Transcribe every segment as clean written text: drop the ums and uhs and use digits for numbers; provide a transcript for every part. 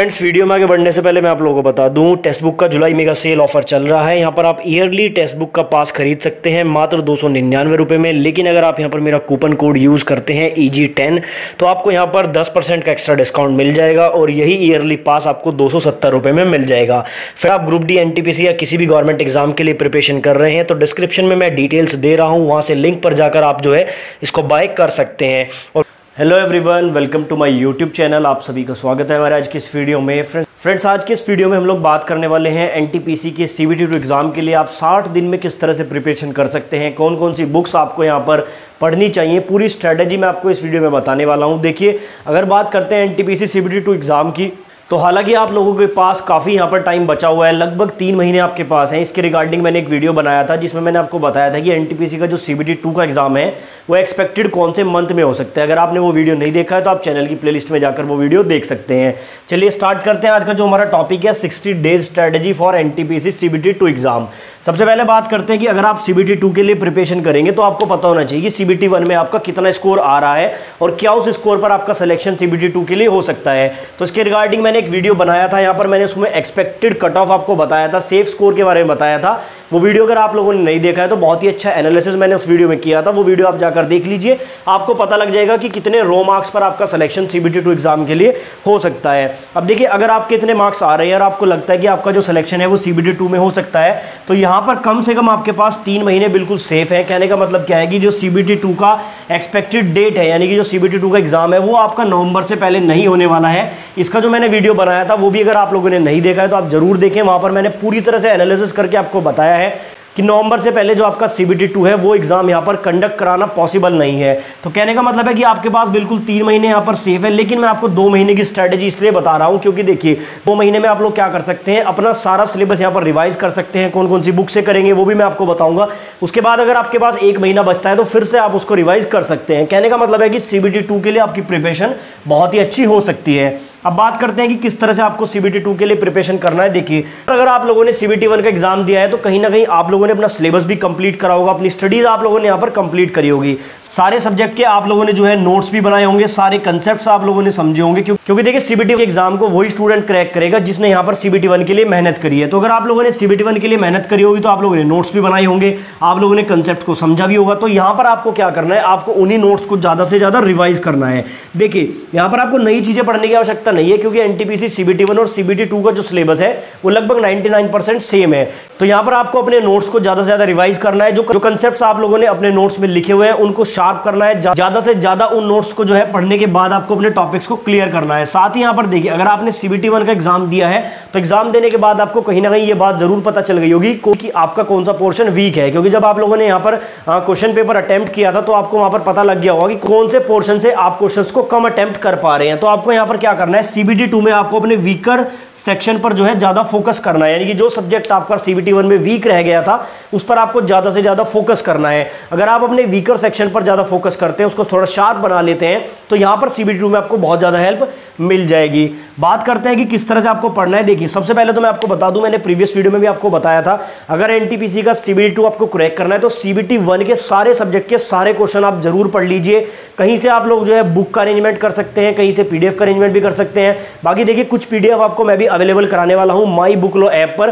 Friends, video में आगे बढ़ने से पहले मैं आप लोगों को बता दूं, टेस्टबुक का जुलाई मेगा सेल ऑफर चल रहा है। यहाँ पर आप ईयरली टेस्टबुक का पास खरीद सकते हैं मात्र 299 रुपये में। लेकिन अगर आप यहाँ पर मेरा कूपन कोड यूज़ करते हैं EG10 तो आपको यहाँ पर 10% का एक्स्ट्रा डिस्काउंट मिल जाएगा और यही ईयरली पास आपको 270 रुपये में मिल जाएगा। फिर आप ग्रुप डी NTPC या किसी भी गवर्नमेंट एग्जाम के लिए प्रिपरेशन कर रहे हैं तो डिस्क्रिप्शन में मैं डिटेल्स दे रहा हूँ, वहाँ से लिंक पर जाकर आप जो है इसको बाय कर सकते हैं। और hello everyone, welcome to my YouTube channel, आप सभी का स्वागत है हमारे आज की इस वीडियो में। फ्रेंड्स, आज के इस वीडियो में हम लोग बात करने वाले हैं NTPC के CBT-2 एग्ज़ाम के लिए आप 60 दिन में किस तरह से प्रिपरेशन कर सकते हैं, कौन कौन सी बुक्स आपको यहाँ पर पढ़नी चाहिए, पूरी स्ट्रैटेजी मैं आपको इस वीडियो में बताने वाला हूँ। देखिए, अगर बात करते हैं NTPC CBT-2 एग्ज़ाम की तो हालांकि आप लोगों के पास काफ़ी यहाँ पर टाइम बचा हुआ है, लगभग 3 महीने आपके पास हैं। इसके रिगार्डिंग मैंने एक वीडियो बनाया था जिसमें मैंने आपको बताया था कि NTPC का जो CBT-2 का एग्ज़ाम है वो एक्सपेक्टेड कौन से मंथ में हो सकता है। अगर आपने वो वीडियो नहीं देखा है तो आप चैनल की प्लेलिस्ट में जाकर वो वीडियो देख सकते हैं। चलिए स्टार्ट करते हैं। आज का जो हमारा टॉपिक है 60 days strategy for NTPC CBT-2 exam. सबसे पहले बात करते हैं कि अगर आप CBT-2 के लिए प्रिपरेशन करेंगे तो आपको पता होना चाहिए कि CBT-1 में आपका कितना स्कोर आ रहा है और क्या उस स्कोर पर आपका सिलेक्शन CBT-2 के लिए हो सकता है। तो इसके रिगार्डिंग एक वीडियो बनाया था, यहां पर मैंने उसमें एक्सपेक्टेड कट ऑफ आपको बताया था, सेफ स्कोर के बारे में बताया था। वो वीडियो अगर आप लोगों ने नहीं देखा है तो बहुत ही अच्छा एनालिसिस मैंने उस वीडियो में किया था, वो वीडियो आप जाकर देख लीजिए, आपको पता लग जाएगा कि कितने रो मार्क्स पर आपका सिलेक्शन CBT-2 एग्जाम के लिए हो सकता है। अब देखिए, अगर आपके इतने मार्क्स आ रहे हैं और आपको लगता है कि आपका जो सिलेक्शन है वो CBT-2 में हो सकता है तो यहाँ पर कम से कम आपके पास 3 महीने बिल्कुल सेफ है। कहने का मतलब क्या है कि जो CBT-2 का एक्सपेक्टेड डेट है, यानी कि जो CBT-2 का एग्जाम है वो आपका नवंबर से पहले नहीं होने वाला है। इसका जो मैंने वीडियो बनाया था वो भी अगर आप लोगों ने नहीं देखा है तो आप जरूर देखें, वहां पर मैंने पूरी तरह से एनालिसिस करके आपको बताया है कि नवंबर से पहले जो आपका CBT-2 है वो एग्ज़ाम यहाँ पर कंडक्ट कराना पॉसिबल नहीं है। तो कहने का मतलब है कि आपके पास बिल्कुल 3 महीने यहाँ पर सेफ है। लेकिन मैं आपको 2 महीने की स्ट्रैटेजी इसलिए बता रहा हूँ क्योंकि देखिए 2 महीने में आप लोग क्या कर सकते हैं, अपना सारा सिलेबस यहाँ पर रिवाइज कर सकते हैं। कौन कौन सी बुक से करेंगे वो भी मैं आपको बताऊँगा। उसके बाद अगर आपके पास 1 महीना बचता है तो फिर से आप उसको रिवाइज कर सकते हैं। कहने का मतलब है कि CBT-2 के लिए आपकी प्रिपरेशन बहुत ही अच्छी हो सकती है। अब बात करते हैं कि किस तरह से आपको CBT-2 के लिए प्रिपरेशन करना है। देखिए, अगर आप लोगों ने CBT-1 का एग्जाम दिया है तो कहीं ना कहीं आप लोगों ने अपना सिलेबस भी कंप्लीट करा होगा, अपनी स्टडीज आप लोगों ने यहाँ पर कंप्लीट करी होगी, सारे सब्जेक्ट के आप लोगों ने जो है नोट्स भी बनाए होंगे, सारे कंसेप्ट्स आप लोगों ने समझे होंगे। क्योंकि देखिए CBT एग्जाम को वही स्टूडेंट क्रैक करेगा जिसने यहाँ पर CBT-1 के लिए मेहनत करी है। तो अगर आप लोगों ने CBT-1 के लिए मेहनत करी होगी तो आप लोगों ने नोट्स भी बनाए होंगे, आप लोगों ने कंसेप्ट को समझा भी होगा। तो यहाँ पर आपको क्या करना है, आपको उन्हीं नोट्स को ज़्यादा से ज़्यादा रिवाइज करना है। देखिए, यहाँ पर आपको नई चीज़ें पढ़ने की आवश्यकता नहीं है क्योंकि NTPC CBT-1 और CBT-2 का जो सिलेबस है वो लगभग 99% सेम है। तो यहाँ पर आपको अपने नोट्स को ज़्यादा से ज़्यादा रिवाइज करना है। जो कंसेप्ट्स आप लोगों ने अपने नोट्स में लिखे हुए हैं उनको शार्प करना है, ज़्यादा से ज़्यादा उन नोट्स को जो है पढ़ने के बाद आपको अपने टॉपिक्स को क्लियर करना है। साथ ही यहाँ पर देखिए, अगर आपने CBT-1 का एग्जाम दिया है तो एग्जाम देने के बाद आपको कहीं ना कहीं ये बात जरूर पता चल गई होगी कि आपका कौन सा पोर्शन वीक है, क्योंकि जब आप लोगों ने यहाँ पर क्वेश्चन पेपर अटैम्प्ट किया था तो आपको वहाँ पर पता लग गया होगा कि कौन से पोर्शन से आप क्वेश्चंस को कम अटैम्प्ट कर पा रहे हैं। तो आपको यहाँ पर क्या करना है, CBT-2 में आपको अपने वीकर सेक्शन पर जो है ज़्यादा फोकस करना है, यानी कि जो सब्जेक्ट आपका CBT-1 में वीक रह गया था उस पर आपको ज़्यादा से ज़्यादा फोकस करना है। अगर आप अपने वीकर सेक्शन पर ज़्यादा फोकस करते हैं, उसको थोड़ा शार्प बना लेते हैं तो यहाँ पर CBT-2 में आपको बहुत ज़्यादा हेल्प मिल जाएगी। बात करते हैं कि किस तरह से आपको पढ़ना है। देखिए, सबसे पहले तो मैं आपको बता दूं, मैंने प्रीवियस वीडियो में भी आपको बताया था, अगर NTPC का CBT-2 आपको क्रैक करना है तो CBT-1 के सारे सब्जेक्ट के सारे क्वेश्चन आप जरूर पढ़ लीजिए। कहीं से आप लोग जो है बुक का अरेंजमेंट कर सकते हैं, कहीं से PDF का अरेंजमेंट भी कर सकते हैं। बाकी देखिए, कुछ PDF आपको मैं भी अवेलेबल कराने वाला हूँ माई बुक लो ऐप पर।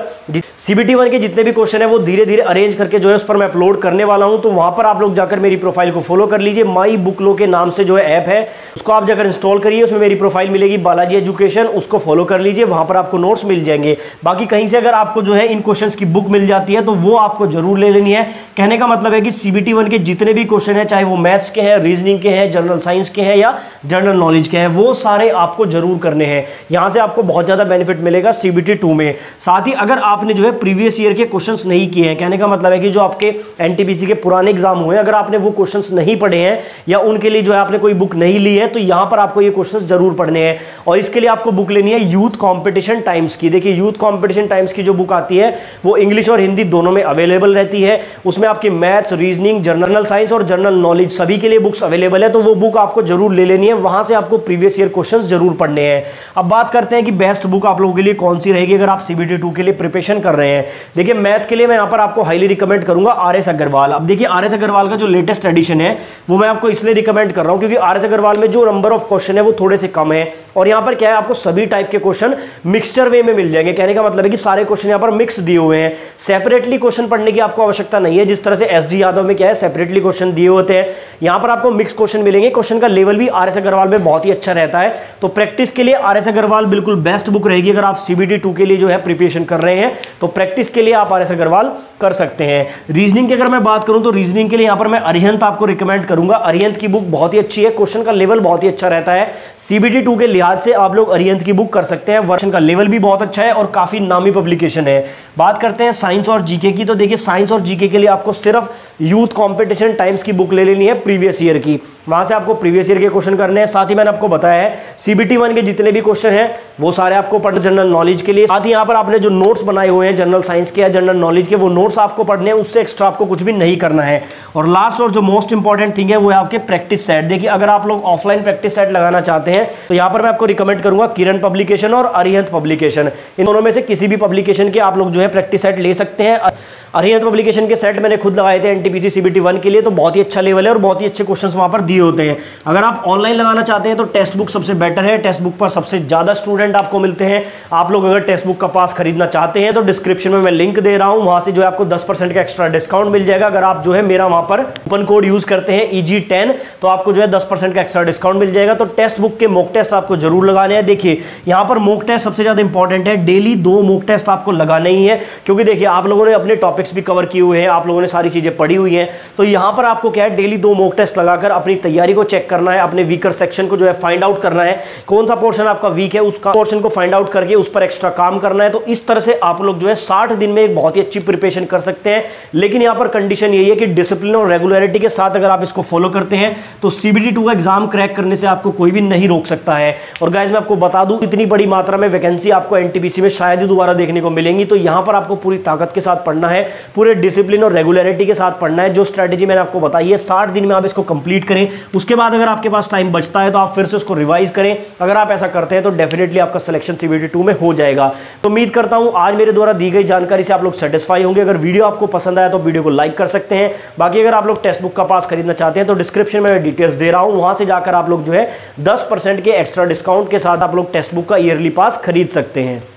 CBT-1 के जितने भी क्वेश्चन है वो धीरे धीरे अरेंज करके जो है उस पर मैं अपलोड करने वाला हूँ। तो वहाँ पर आप लोग जाकर मेरी प्रोफाइल को फॉलो कर लीजिए, माई बुक लो के नाम से जो है ऐप है उसको आप जाकर इंस्टॉल करिए। उसमें मेरी प्रोफाइल मिलेगी बालाजी एजुकेशन, उसको फॉलो कर लीजिए, वहाँ पर आपको नोट्स मिल जाएंगे। बाकी कहीं से अगर आपको जो है इन क्वेश्चंस की बुक मिल जाती है तो वो आपको जरूर ले लेनी है। कहने का मतलब है कि CBT-1 के जितने भी क्वेश्चन हैं, चाहे वो मैथ्स के हैं, रीजनिंग के हैं, जनरल साइंस के हैं या जनरल नॉलेज के हैं, वो सारे आपको जरूर करने हैं। यहाँ से आपको बहुत ज़्यादा बेनिफिट मिलेगा CBT-2 में। साथ ही अगर आपने जो है प्रीवियस ईयर के क्वेश्चंस नहीं किए हैं, कहने का मतलब है कि जो आपके NTPC के पुराने एग्जाम हुए हैं, अगर आपने वो क्वेश्चंस नहीं पढ़े हैं या उनके लिए जो है आपने कोई बुक नहीं ली है तो यहाँ पर आपको ये क्वेश्चंस जरूर पढ़ने हैं। और इसके लिए आपको बुक लेनी है यूथ कॉम्पिटिशन टाइम्स की। देखिए, यूथ कॉम्पिटिशन टाइम्स की जो बुक आती है वो इंग्लिश और हिंदी दोनों में अवेलेबल रहती है। उसमें आपके मैथ्स, रीजनिंग, जनरल साइंस और जनरल नॉलेज सभी के लिए बुक्स अवेलेबल है, तो वो बुक आपको जरूर ले लेनी है। वहां से आपको प्रीवियस ईयर क्वेश्चंस जरूर पढ़ने हैं। अब बात करते हैं कि बेस्ट बुक आप लोगों के लिए कौन सी रहेगी अगर आप CBT-2 के लिए प्रिपरेशन कर रहे हैं। देखिए मैथ के लिए मैं यहाँ पर आपको हाईली रिकमेंड करूंगा RS अग्रवाल। अब देखिए RS अग्रवाल का जो लेटेस्ट एडिशन है वो मैं आपको इसलिए रिकमेंड कर रहा हूँ क्योंकि RS अग्रवाल में जो नंबर ऑफ क्वेश्चन है वो थोड़े से कम है और यहाँ पर क्या है आपको सभी टाइप के क्वेश्चन मिक्सचर वे में मिल जाएंगे। कहने का मतलब है कि सारे क्वेश्चन यहाँ पर मिक्स दिए हुए हैं, सेपरेटली क्वेश्चन पढ़ने की आपको आवश्यकता नहीं है। जिस तरह से SD यादव में क्या है सेपरेटली क्वेश्चन दिए होते हैं, यहाँ पर आपको मिक्स क्वेश्चन मिलेंगे। क्वेश्चन का लेवल भी RS अग्रवाल में बहुत ही अच्छा रहता है, तो प्रैक्टिस के लिए RS अग्रवाल बिल्कुल बेस्ट बुक रहेगी। अगर आप CBT-2 के लिए जो है प्रिपरेशन कर रहे हैं तो प्रैक्टिस के लिए आप RS अग्रवाल कर सकते हैं। रीजनिंग की अगर मैं बात करूं तो रीजनिंग के लिए यहां पर मैं अरिहंत आपको रिकमेंड करूंगा। अरिहंत की बुक बहुत ही अच्छी है, क्वेश्चन का लेवल बहुत ही अच्छा रहता है। CBT-2 के लिहाज से आप लोग अरिहंत की बुक कर सकते हैं, वर्जन का लेवल भी बहुत अच्छा है और काफी नामी पब्लिकेशन है। बात करते हैं साइंस और जीके की, तो देखिए साइंस और जीके के लिए आपको सिर्फ यूथ कॉम्पिटिशन टाइम्स की बुक ले लेनी है प्रीवियस ईयर की, वहां से आपको प्रीवियस ईयर के क्वेश्चन करने हैं। साथ ही मैंने आपको बताया है CBT-1 के जितने भी क्वेश्चन हैं वो सारे आपको पढ़ जनरल नॉलेज के लिए। साथ ही यहाँ पर आपने जो नोट्स बनाए हुए हैं जनरल साइंस के या जनरल नॉलेज के वो नोट्स आपको पढ़ने हैं, उससे एक्स्ट्रा आपको कुछ भी नहीं करना है। और लास्ट और जो मोस्ट इंपॉर्टेंट थिंग है वो है आपके प्रैक्टिस सेट। देखिए अगर आप लोग ऑफलाइन प्रैक्टिस सेट लगाना चाहते हैं तो यहाँ पर मैं आपको रिकमेंड करूंगा किरण पब्लिकेशन और अरिहंत पब्लिकेशन। इन दोनों में से किसी भी पब्लिकेशन के आप लोग जो है प्रैक्टिस सेट ले सकते हैं। अरिहंत पब्लिकेशन के सेट मैंने खुद लगाए थे NTPC CBT-1 के लिए, तो बहुत ही अच्छा लेवल है और बहुत ही अच्छे क्वेश्चन वहाँ पर दिए होते हैं। अगर आप ऑनलाइन लगाना चाहते हैं तो टेस्ट बुक सबसे बेटर है, टेस्ट बुक पर सबसे ज़्यादा स्टूडेंट आपको मिलते हैं। आप लोग अगर टेस्ट बुक का पास खरीदना चाहते हैं तो डिस्क्रिप्शन में मैं लिंक दे रहा हूँ, वहाँ से जो है आपको 10% का एक्स्ट्रा डिस्काउंट मिल जाएगा। अगर आप जो है मेरा वहाँ पर कूपन कोड यूज़ करते हैं EG10 तो आपको जो है 10% का एक्स्ट्रा डिस्काउंट मिल जाएगा। तो टेस्ट बुक के मॉक टेस्ट आपको जरूर लगाने हैं। देखिए यहाँ पर मॉक टेस्ट सबसे ज़्यादा इंपॉर्टेंट है, डेली 2 मॉक टेस्ट आपको लगाने ही है क्योंकि देखिए आप लोगों ने अपने टॉपिक्स भी कवर किए हुए हैं, आप लोगों ने सारी चीज़ें पढ़ी हुई हैं। तो यहाँ पर आपको क्या है डेली 2 मॉक टेस्ट लगाकर अपनी तैयारी को चेक करना है, अपने वीकर सेक्शन को जो है फाइंड आउट करना है, कौन सा पोर्शन आपका वीक है उसका पोर्शन को फाइंड आउट करके उस पर एक्स्ट्रा काम करना है। तो इस तरह से आप लोग जो है 60 दिन में एक बहुत ही अच्छी प्रिपरेशन कर सकते हैं। लेकिन यहाँ पर कंडीशन यही है कि डिसिप्लिन और रेगुलरिटी के साथ अगर आप इसको फॉलो करते हैं तो CBT-2 का एग्जाम क्रैक करने से आपको कोई भी नहीं रोक सकता है। और गाइज मैं आपको बता दूं इतनी बड़ी मात्रा में वैकेंसी आपको NTPC में शायद ही दोबारा देखने को मिलेंगी, तो यहाँ पर आपको पूरी ताकत के साथ पढ़ना है, पूरे डिसिप्लिन और रेगुलरिटी के साथ पढ़ना है। जो स्ट्रेटेजी मैंने आपको बताई है 60 दिन में आप इसको कंप्लीट करें, उसके बाद अगर आपके पास टाइम बचता है तो आप फिर से उसको रिवाइज करें। अगर आप ऐसा करते हैं तो डेफिनेटली आपका सिलेक्शन CBT-2 में हो जाएगा। तो उम्मीद करता हूं आज मेरे द्वारा दी गई जानकारी से आप लोग सेटिस्फाई होंगे। अगर वीडियो आपको पसंद आया तो वीडियो को लाइक कर सकते हैं। बाकी अगर आप लोग टेक्स्ट बुक का पास खरीदना चाहते हैं तो डिस्क्रिप्शन में डिटेल्स दे रहा हूं, वहां से जाकर आप लोग जो है 10% के एक्स्ट्रा डिस्काउंट के साथ आप लोग टेक्स्ट बुक का ईयरली पास खरीद सकते हैं।